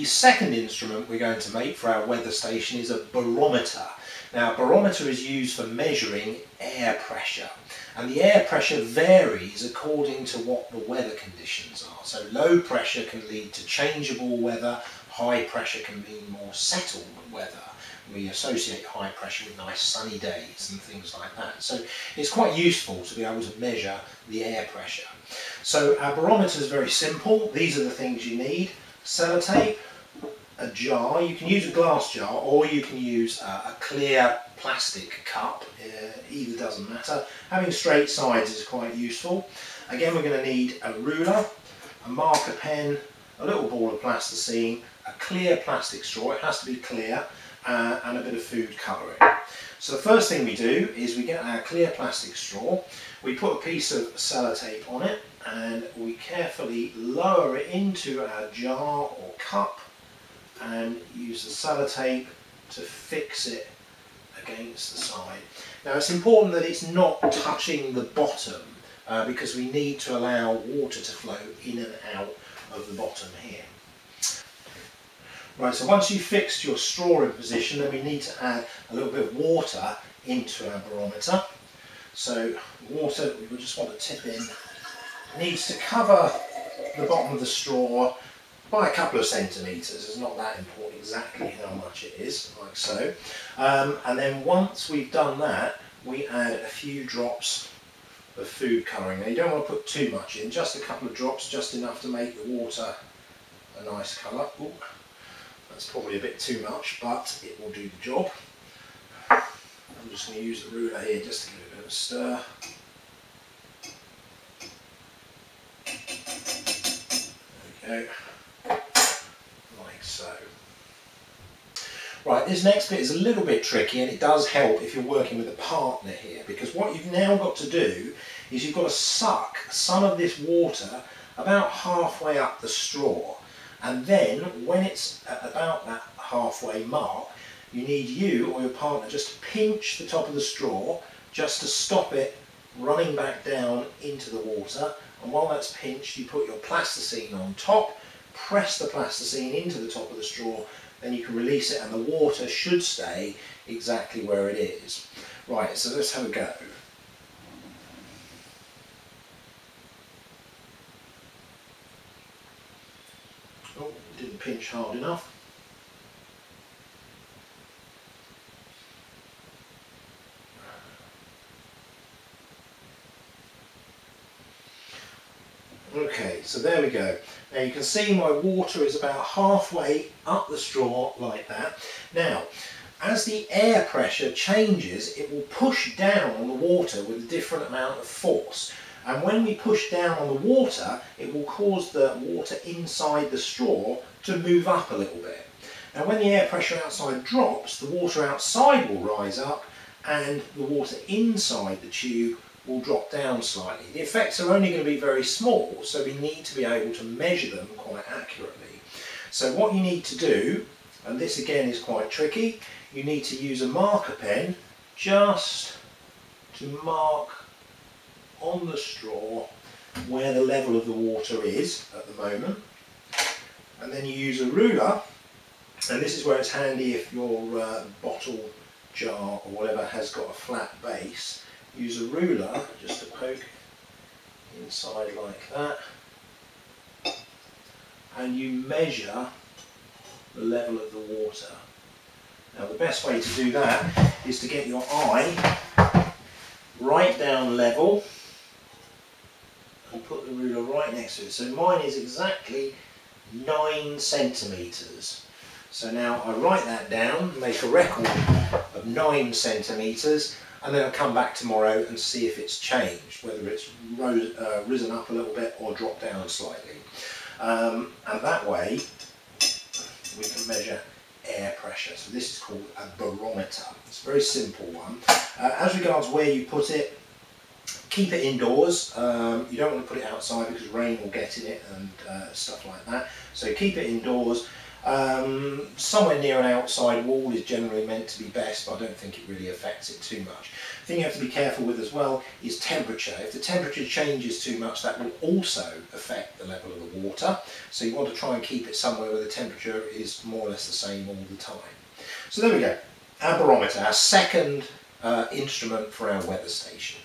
The second instrument we're going to make for our weather station is a barometer. Now, a barometer is used for measuring air pressure, and the air pressure varies according to what the weather conditions are. So low pressure can lead to changeable weather, high pressure can mean more settled weather. We associate high pressure with nice sunny days and things like that. So it's quite useful to be able to measure the air pressure. So our barometer is very simple. These are the things you need: sellotape, a jar. You can use a glass jar or you can use a clear plastic cup. Either doesn't matter. Having straight sides is quite useful. Again, we're going to need a ruler, a marker pen, a little ball of plasticine, a clear plastic straw. It has to be clear. And a bit of food colouring. So the first thing we do is we get our clear plastic straw, we put a piece of sellotape on it, and we carefully lower it into our jar or cup and use the sellotape to fix it against the side. Now, it's important that it's not touching the bottom because we need to allow water to flow in and out of the bottom here. Right, so once you've fixed your straw in position, then we need to add a little bit of water into our barometer. So water, we just want to tip in, needs to cover the bottom of the straw by a couple of centimetres. It's not that important exactly how much it is, like so. And then once we've done that, we add a few drops of food colouring. Now, you don't want to put too much in, just a couple of drops, just enough to make the water a nice colour. Ooh. That's probably a bit too much, but it will do the job. I'm just going to use the ruler here just to give it a bit of a stir. There we go, like so. Right, this next bit is a little bit tricky, and it does help if you're working with a partner here, because what you've now got to do is you've got to suck some of this water about halfway up the straw. And then, when it's at about that halfway mark, you need you or your partner just to pinch the top of the straw just to stop it running back down into the water. And while that's pinched, you put your plasticine on top, press the plasticine into the top of the straw, then you can release it and the water should stay exactly where it is. Right, so let's have a go. Oh, didn't pinch hard enough. Okay, so there we go. Now you can see my water is about halfway up the straw like that. Now, as the air pressure changes, it will push down on the water with a different amount of force. And when we push down on the water, it will cause the water inside the straw to move up a little bit. Now, when the air pressure outside drops, the water outside will rise up and the water inside the tube will drop down slightly. The effects are only going to be very small, so we need to be able to measure them quite accurately. So what you need to do, and this again is quite tricky, you need to use a marker pen just to mark on the straw where the level of the water is at the moment, and then you use a ruler, and this is where it's handy if your bottle, jar or whatever has got a flat base. Use a ruler just to poke inside like that, and you measure the level of the water. Now, the best way to do that is to get your eye right down level and put the ruler right next to it. So mine is exactly 9 centimetres. So now I write that down, make a record of 9 centimetres, and then I'll come back tomorrow and see if it's changed, whether it's risen up a little bit or dropped down slightly. And that way we can measure air pressure. So this is called a barometer. It's a very simple one. As regards where you put it, keep it indoors. You don't want to put it outside because rain will get in it and stuff like that. So keep it indoors. Somewhere near an outside wall is generally meant to be best, but I don't think it really affects it too much. The thing you have to be careful with as well is temperature. If the temperature changes too much, that will also affect the level of the water, so you want to try and keep it somewhere where the temperature is more or less the same all the time. So there we go, our barometer, our second instrument for our weather station.